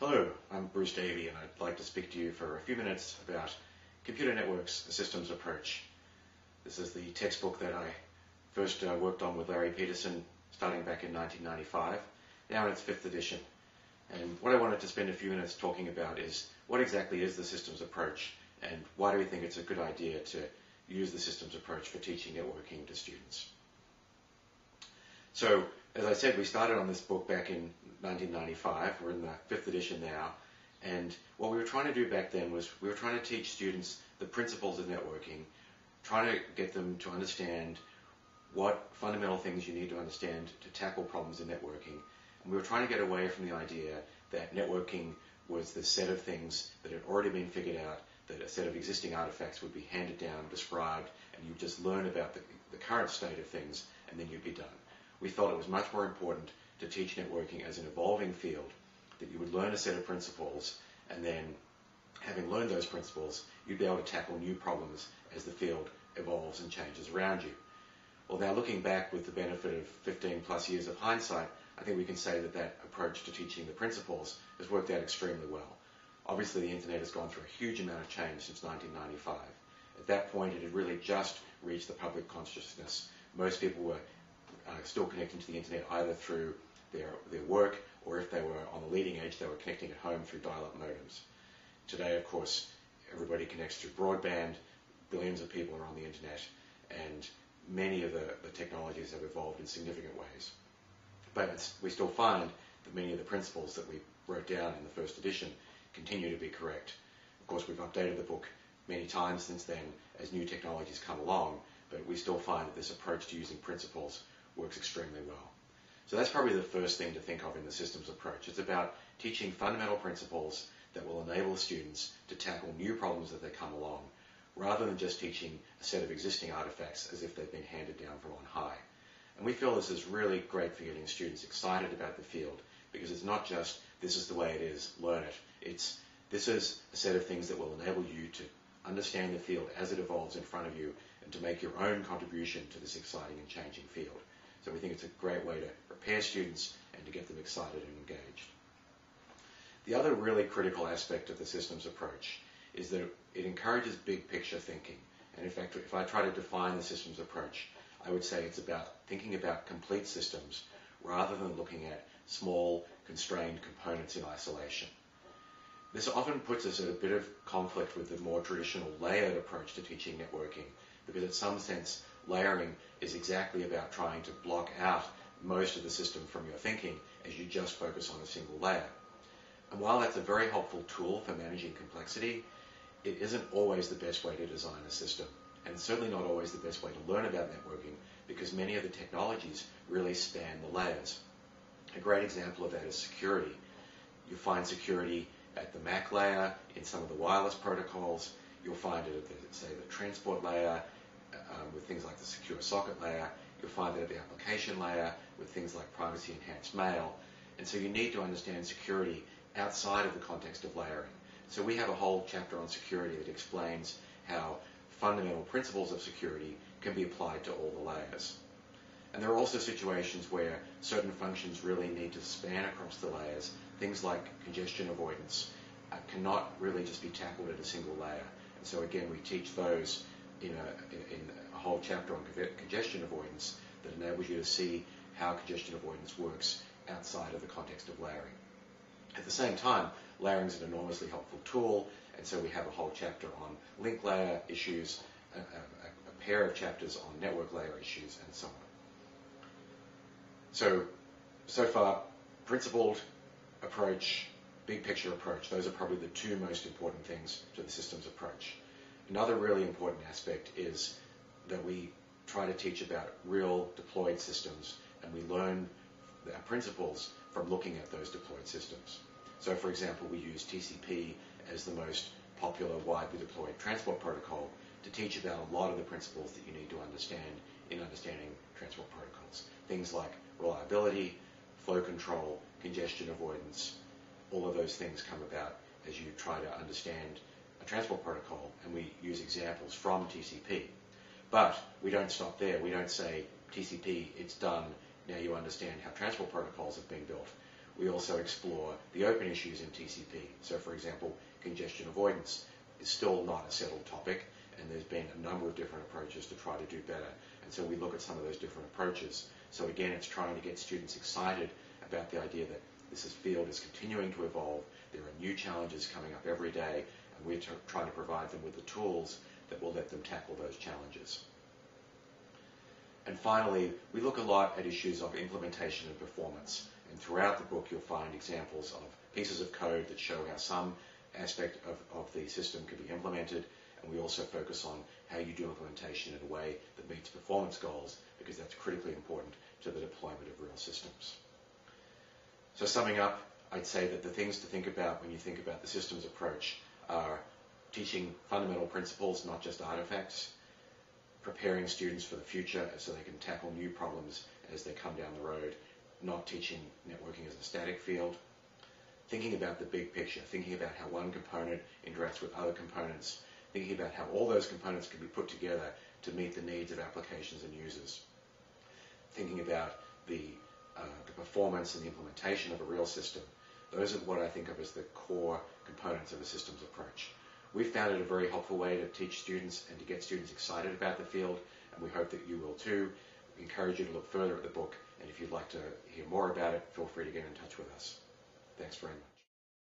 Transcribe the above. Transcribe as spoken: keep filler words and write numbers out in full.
Hello, I'm Bruce Davie, and I'd like to speak to you for a few minutes about Computer Networks, a Systems Approach. This is the textbook that I first uh, worked on with Larry Peterson starting back in nineteen ninety-five, now in its fifth edition. And what I wanted to spend a few minutes talking about is what exactly is the systems approach, and why do we think it's a good idea to use the systems approach for teaching networking to students. So, as I said, we started on this book back in nineteen ninety-five. We're in the fifth edition now. And what we were trying to do back then was we were trying to teach students the principles of networking, trying to get them to understand what fundamental things you need to understand to tackle problems in networking. And we were trying to get away from the idea that networking was the set of things that had already been figured out, that a set of existing artifacts would be handed down, described, and you'd just learn about the, the current state of things, and then you'd be done. We felt it was much more important to teach networking as an evolving field, that you would learn a set of principles, and then, having learned those principles, you'd be able to tackle new problems as the field evolves and changes around you. Well, now looking back with the benefit of fifteen plus years of hindsight, I think we can say that that approach to teaching the principles has worked out extremely well. Obviously, the internet has gone through a huge amount of change since nineteen ninety-five. At that point, it had really just reached the public consciousness. Most people were Uh, still connecting to the internet either through their, their work, or if they were on the leading edge, they were connecting at home through dial-up modems. Today, of course, everybody connects through broadband, billions of people are on the internet, and many of the, the technologies have evolved in significant ways. But it's, we still find that many of the principles that we wrote down in the first edition continue to be correct. Of course, we've updated the book many times since then as new technologies come along, but we still find that this approach to using principles works extremely well. So that's probably the first thing to think of in the systems approach. It's about teaching fundamental principles that will enable students to tackle new problems that they come along, rather than just teaching a set of existing artifacts as if they've been handed down from on high. And we feel this is really great for getting students excited about the field, because it's not just, this is the way it is, learn it. It's, this is a set of things that will enable you to understand the field as it evolves in front of you and to make your own contribution to this exciting and changing field. So we think it's a great way to prepare students and to get them excited and engaged. The other really critical aspect of the systems approach is that it encourages big picture thinking. And in fact, if I try to define the systems approach, I would say it's about thinking about complete systems rather than looking at small, constrained components in isolation. This often puts us at a bit of conflict with the more traditional layered approach to teaching networking, because in some sense, layering is exactly about trying to block out most of the system from your thinking as you just focus on a single layer. And while that's a very helpful tool for managing complexity, it isn't always the best way to design a system. And it's certainly not always the best way to learn about networking, because many of the technologies really span the layers. A great example of that is security. You find security at the M A C layer, in some of the wireless protocols. You'll find it at, the, say, the transport layer, Um, with things like the secure socket layer. You'll find that at the application layer with things like privacy enhanced mail. And so you need to understand security outside of the context of layering. So we have a whole chapter on security that explains how fundamental principles of security can be applied to all the layers. And there are also situations where certain functions really need to span across the layers. Things like congestion avoidance uh, cannot really just be tackled at a single layer. And so again, we teach those In a, in a whole chapter on congestion avoidance that enables you to see how congestion avoidance works outside of the context of layering. At the same time, layering is an enormously helpful tool, and so we have a whole chapter on link layer issues, a, a, a pair of chapters on network layer issues, and so on. So, so far, principled approach, big picture approach, those are probably the two most important things to the systems approach. Another really important aspect is that we try to teach about real deployed systems, and we learn our principles from looking at those deployed systems. So for example, we use T C P as the most popular widely deployed transport protocol to teach about a lot of the principles that you need to understand in understanding transport protocols. Things like reliability, flow control, congestion avoidance, all of those things come about as you try to understand a transport protocol, and we use examples from T C P. But we don't stop there. We don't say, T C P, it's done, now you understand how transport protocols have been built. we also explore the open issues in T C P. So, for example, congestion avoidance is still not a settled topic, and there's been a number of different approaches to try to do better. And so we look at some of those different approaches. So again, it's trying to get students excited about the idea that this is field is continuing to evolve, there are new challenges coming up every day, and we're trying to provide them with the tools that will let them tackle those challenges. And finally, we look a lot at issues of implementation and performance. And throughout the book, you'll find examples of pieces of code that show how some aspect of, of the system can be implemented. And we also focus on how you do implementation in a way that meets performance goals, because that's critically important to the deployment of real systems. So summing up, I'd say that the things to think about when you think about the systems approach are teaching fundamental principles, not just artifacts, preparing students for the future so they can tackle new problems as they come down the road, not teaching networking as a static field, thinking about the big picture, thinking about how one component interacts with other components, thinking about how all those components can be put together to meet the needs of applications and users, thinking about the, uh, the performance and the implementation of a real system. Those are what I think of as the core components of a systems approach. We've found it a very helpful way to teach students and to get students excited about the field, and we hope that you will too. We encourage you to look further at the book, and if you'd like to hear more about it, feel free to get in touch with us. Thanks very much.